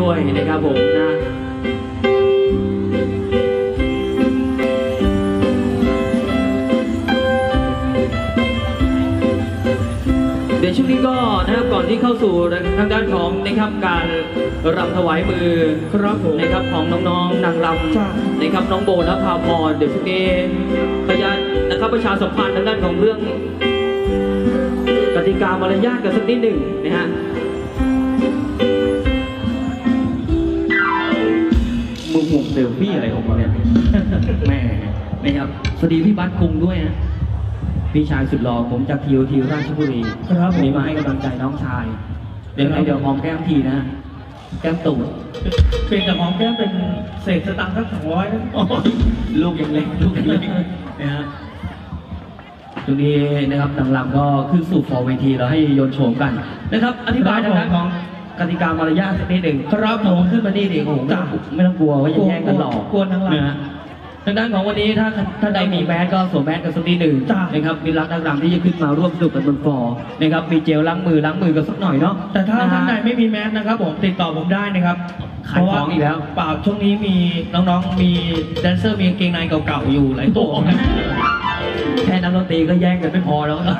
ด้วยนะครับผมนะเดี๋ยวช่วงนี้ก็นะครับก่อนที่เข้าสู่ทางด้านของนะครับการรำถวายมือครับผมนะครับของน้องๆนางรำนะครับน้องโบและพาพรเดี๋ยวช่วงนี้ขยันนะครับประชาสัมพันธ์ทางด้านของเรื่องกติกามารยาทกันสักนิดหนึ่งนะฮะมือหมุนเซลฟี่อะไรของมันเนี่ยแม่นะครับสวัสดีพี่บัสคุงด้วยนะพี่ชายสุดหล่อผมจากทีราชบุรีครับวันนี้มาให้กำลังใจน้องชายเดี๋ยวหอมแก้มทีนะแก้มตุ่มเป็นจากหอมแก้มเป็นเศษสตางค์สัก200นะลูกยังเล็กนะฮะตรงนี้นะครับนางรำก็ขึ้นสู่ฟอร์เวทีเราให้โยนโฉมกันนะครับอธิบายนะครับของกติกามารยาทสักนิดหนึ่งครับผมขึ้นมานี่ดิโอ้โหไม่ต้องกลัวว่าจะแย่งกันหรอกกลัวทั้งรำทางด้านของวันนี้ถ้าใดมีแมสก็สวมแมสกันสักนิดหนึ่งนะครับมีรักนางรำที่จะขึ้นมาร่วมสนุกกันบนฟอร์นะครับมีเจลล้างมือกันสักหน่อยเนาะแต่ถ้าท่านใดไม่มีแมสนะครับผมติดต่อผมได้นะครับขายของอีกแล้วเปล่าช่วงนี้มีน้องๆมีแดนเซอร์มีกางเกงในเก่าๆอยู่หลายตัวแค่นักดนตรีก็แย่งกันไม่พอแล้วนะ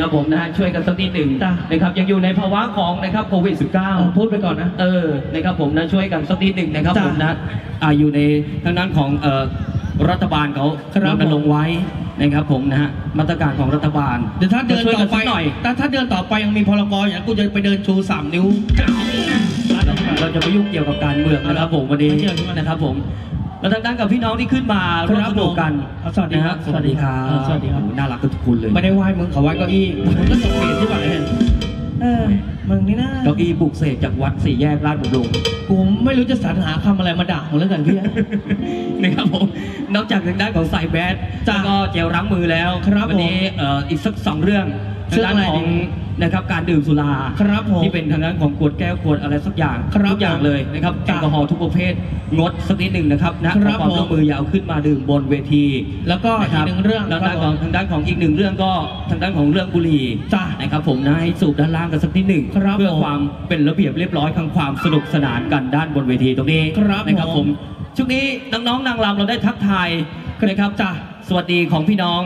ครับผมนะฮะช่วยกันสักนิดหนึ่งนะครับยังอยู่ในภาวะของนะครับโควิด 19 พูดไปก่อนนะนะครับผมนะช่วยกันสักนิดหนึ่งนะครับผมนะอยู่ในทางด้านของรัฐบาลเขาจะลงไว้นะครับผมนะฮะมาตรการของรัฐบาลแต่ถ้าเดินต่อไปยังมีพรกอย่างกูจะไปเดินชู3นิ้วเราจะไปยุ่งเกี่ยวกับการเมืองนะครับผมวันนี้นะครับผมแล้วทางด้านกับพี่น้องที่ขึ้นมาร่วมสนุกกันสวัสดีครับน่ารักทุกคนเลยไม่ได้ไหว้มึงเขาไหว้เก้าอี้มึงก็ส่งเสียงที่บ้านเลยมึงนี่นะเก้าอี้ปลุกเสกจากวัดสี่แยกราชบุรีกูไม่รู้จะสรรหาคำอะไรมาด่าของเรื่องกันพี่นะครับผมนอกจากทางด้านของใส่แบดแล้วก็เจลล้างมือแล้ววันนี้อีกสัก2เรื่องทางด้านของนะครับการดื่มสุราที่เป็นทางด้านของขวดแก้วขวดอะไรสักอย่างทุกอย่างเลยนะครับแอลกอฮอล์ทุกประเภทงดสักนิดหนึ่งนะครับนะความร่วมมือยาวขึ้นมาดื่มบนเวทีแล้วก็อีกหนึ่งเรื่องแล้วทางด้านของอีกหนึ่งเรื่องก็ทางด้านของเรื่องบุหรี่นะครับผมนะให้สูบด้านล่างกันสักนิดหนึ่งเพื่อความเป็นระเบียบเรียบร้อยทางความสนุกสนานกันด้านบนเวทีตรงนี้นะครับผมช่วงนี้น้องๆนางรำเราได้ทักทายนะครับสวัสดีของพี่น้อง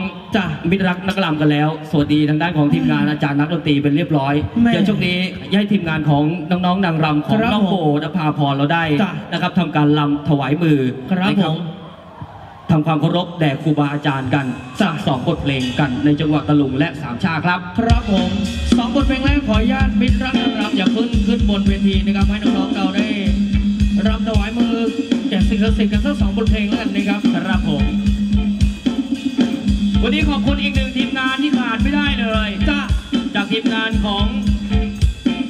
มิตรรักนักรำกันแล้วสวัสดีทางด้านของทีมงานอาจารย์นักดนตรีเป็นเรียบร้อยเดี๋ยวช่วงนี้ให้ทีมงานของน้องๆนางรำของน้องโบนภาพรเราได้นะครับทำการรำถวายมือนะครับทำความเคารพแด่ครูบาอาจารย์กันสร้าง2บทเพลงกันในจังหวะตะลุงและ3ชาครับครับผม2บทเพลงแรกขออนุญาตมิตรรักนางรำอย่าขึ้นบนเวทีนะครับให้น้องๆเราได้รำถวายมือแก่สิ่งศักดิ์สิทธิ์กันสัก2บทเพลงแล้วนะครับครับผมวันนี้ขอบคุณอีกหนึ่งทีมงานที่ขาดไม่ได้เลยจากทีมงานของ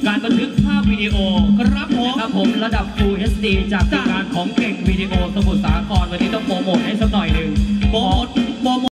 การบันทึกภาพวิดีโอครับผมระดับ Full HD จากทีมงานของเก่งวิดีโอสมุทรสาครวันนี้ต้องโปรโมทให้สักหน่อยหนึ่งโปรโมท